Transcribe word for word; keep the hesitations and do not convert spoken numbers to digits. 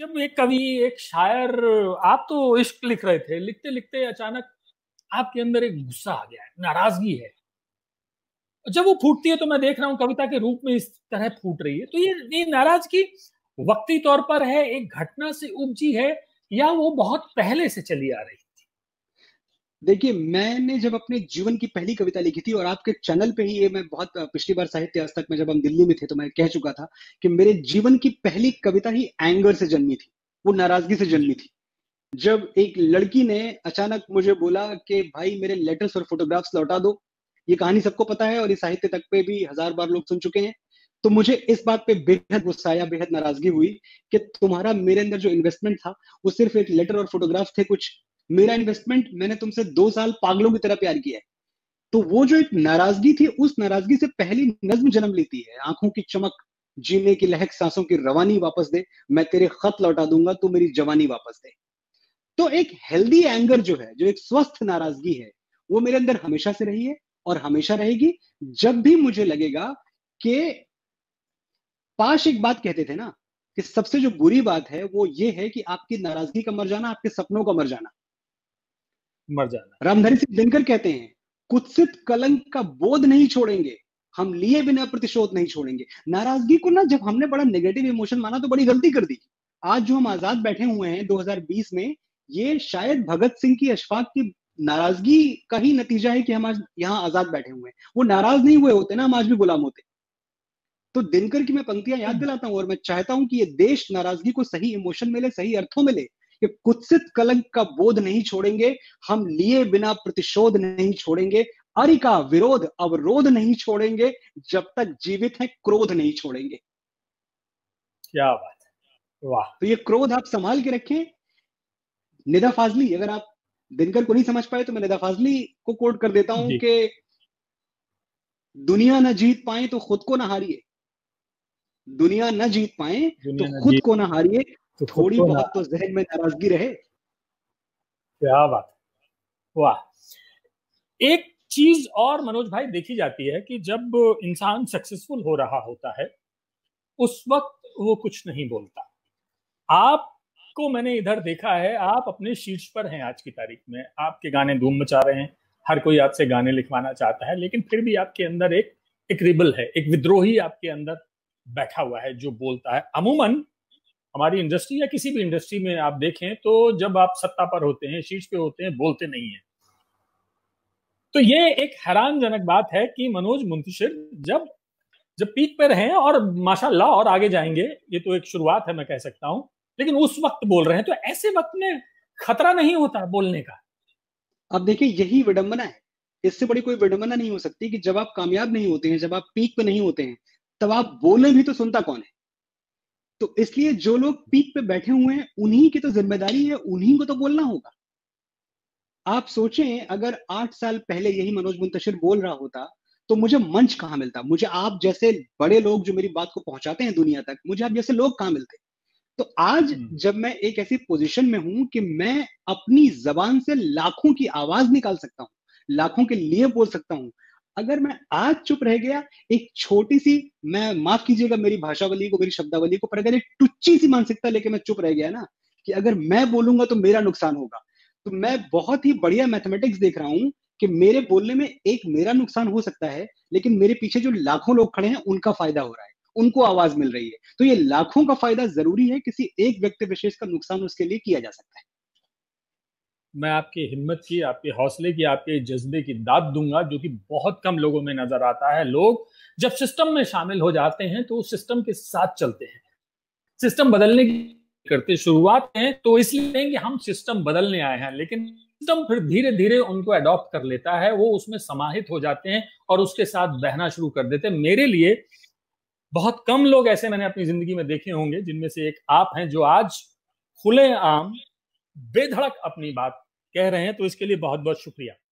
जब एक कवि, एक शायर, आप तो इश्क लिख रहे थे, लिखते लिखते अचानक आपके अंदर एक गुस्सा आ गया है, नाराजगी है, जब वो फूटती है तो मैं देख रहा हूं कविता के रूप में इस तरह फूट रही है, तो ये, ये नाराजगी वक्ती तौर पर है, एक घटना से उपजी है, या वो बहुत पहले से चली आ रही थी? देखिए, मैंने जब अपने जीवन की पहली कविता लिखी थी, और आपके चैनल पे ही ये मैं बहुत पिछली बार साहित्य तक में जब हम दिल्ली में थे तो मैं कह चुका था कि मेरे जीवन की पहली कविता ही एंगर से जन्मी थी, वो नाराजगी से जन्मी थी। जब एक लड़की ने अचानक मुझे बोला कि भाई मेरे लेटर्स और फोटोग्राफ्स लौटा दो, ये कहानी सबको पता है और ये साहित्य तक पे भी हजार बार लोग सुन चुके हैं, तो मुझे इस बात पे बेहद गुस्सा आया, बेहद नाराजगी हुई कि तुम्हारा मेरे अंदर जो इन्वेस्टमेंट था वो सिर्फ एक लेटर और फोटोग्राफ थे, कुछ मेरा इन्वेस्टमेंट, मैंने तुमसे दो साल पागलों की तरह प्यार किया है। तो वो जो एक नाराजगी थी, उस नाराजगी से पहली नज्म जन्म लेती है, आंखों की चमक, जीने की लहक, सांसों की रवानी वापस दे, मैं तेरे खत लौटा दूंगा, तू मेरी जवानी वापस दे। तो एक हेल्दी एंगर जो है, जो एक स्वस्थ नाराजगी है, वो मेरे अंदर हमेशा से रही है और हमेशा रहेगी। जब भी मुझे लगेगा कि पाश एक बात कहते थे ना कि सबसे जो बुरी बात है वो ये है कि आपकी नाराजगी का मर जाना, आपके सपनों का मर जाना मर जाना रामधारी सिंह दिनकर कहते हैं, कुत्सित कलंक का बोध नहीं छोड़ेंगे हम, लिए बिना प्रतिशोध नहीं छोड़ेंगे। नाराजगी को ना जब हमने बड़ा नेगेटिव इमोशन माना तो बड़ी गलती कर दी। आज जो हम आजाद बैठे हुए हैं दो हजार बीस में, ये शायद भगत सिंह की, अशफाक की नाराजगी का ही नतीजा है कि हम आज यहाँ आजाद बैठे हुए हैं। वो नाराज नहीं हुए होते ना, हम आज भी गुलाम होते। तो दिनकर की मैं पंक्तियां याद दिलाता हूं और मैं चाहता हूं कि ये देश नाराजगी को सही इमोशन मिले, सही अर्थों मिले। कि कुत्सित कलंक का बोध नहीं छोड़ेंगे हम, लिए बिना प्रतिशोध नहीं छोड़ेंगे, अरि का विरोध अवरोध नहीं छोड़ेंगे, जब तक जीवित है क्रोध नहीं छोड़ेंगे। क्या बात है, वाह। तो ये क्रोध आप संभाल के रखें। निदा फाजली, अगर आप दिनकर को नहीं समझ पाए तो मैं निदा फाजली को कोट कर देता हूं कि दुनिया ना जीत पाए तो खुद को ना हारिए, दुनिया न जीत पाए तो खुद को ना हारिए, तो थोड़ी बहुत तो जहन में नाराजगी रहे। क्या बात, वाह। एक चीज और मनोज भाई देखी जाती है कि जब इंसान सक्सेसफुल हो रहा होता है उस वक्त वो कुछ नहीं बोलता। आपको मैंने इधर देखा है, आप अपने शीर्ष पर हैं आज की तारीख में, आपके गाने धूम मचा रहे हैं, हर कोई आपसे गाने लिखवाना चाहता है, लेकिन फिर भी आपके अंदर एक एक रिबल है, एक विद्रोही आपके अंदर बैठा हुआ है जो बोलता है। अमूमन हमारी इंडस्ट्री या किसी भी इंडस्ट्री में आप देखें तो जब आप सत्ता पर होते हैं, शीर्ष पे होते हैं, बोलते नहीं हैं। तो ये एक हैरानजनक बात है कि मनोज मुंतशिर जब जब पीक पे रहे और माशाल्लाह और आगे जाएंगे, ये तो एक शुरुआत है मैं कह सकता हूं, लेकिन उस वक्त बोल रहे हैं, तो ऐसे वक्त में खतरा नहीं होता बोलने का? अब देखिए, यही विडंबना है, इससे बड़ी कोई विडंबना नहीं हो सकती कि जब आप कामयाब नहीं होते हैं, जब आप पीक पे नहीं होते हैं, तब आप बोले भी तो सुनता कौन है। तो इसलिए जो लोग पीक पे बैठे हुए हैं उन्हीं की तो जिम्मेदारी है, उन्हीं को तो बोलना होगा। आप सोचें, अगर आठ साल पहले यही मनोज मुंतशिर बोल रहा होता तो मुझे मंच कहां मिलता, मुझे आप जैसे बड़े लोग जो मेरी बात को पहुंचाते हैं दुनिया तक, मुझे आप जैसे लोग कहां मिलते। तो आज जब मैं एक ऐसी पोजिशन में हूं कि मैं अपनी जबान से लाखों की आवाज निकाल सकता हूं, लाखों के लिए बोल सकता हूं, अगर मैं आज चुप रह गया, एक छोटी सी, मैं माफ कीजिएगा मेरी भाषावली को, मेरी शब्दावली को, पर अगर एक टुच्ची सी मानसिकता लेके मैं चुप रह गया ना कि अगर मैं बोलूंगा तो मेरा नुकसान होगा, तो मैं बहुत ही बढ़िया मैथमेटिक्स देख रहा हूं कि मेरे बोलने में एक मेरा नुकसान हो सकता है, लेकिन मेरे पीछे जो लाखों लोग खड़े हैं उनका फायदा हो रहा है, उनको आवाज मिल रही है। तो ये लाखों का फायदा जरूरी है, किसी एक व्यक्ति विशेष का नुकसान उसके लिए किया जा सकता है। मैं आपकी हिम्मत की, आपके हौसले की, आपके जज्बे की दाद दूंगा, जो कि बहुत कम लोगों में नजर आता है। लोग जब सिस्टम में शामिल हो जाते हैं तो उस सिस्टम के साथ चलते हैं, सिस्टम बदलने की करते शुरुआत है, तो इसलिए नहीं कि हम सिस्टम बदलने आए हैं, लेकिन सिस्टम फिर धीरे धीरे उनको अडॉप्ट कर लेता है, वो उसमें समाहित हो जाते हैं और उसके साथ बहना शुरू कर देते हैं। मेरे लिए बहुत कम लोग ऐसे मैंने अपनी जिंदगी में देखे होंगे जिनमें से एक आप हैं, जो आज खुलेआम बेधड़क अपनी बात कह रहे हैं, तो इसके लिए बहुत बहुत शुक्रिया।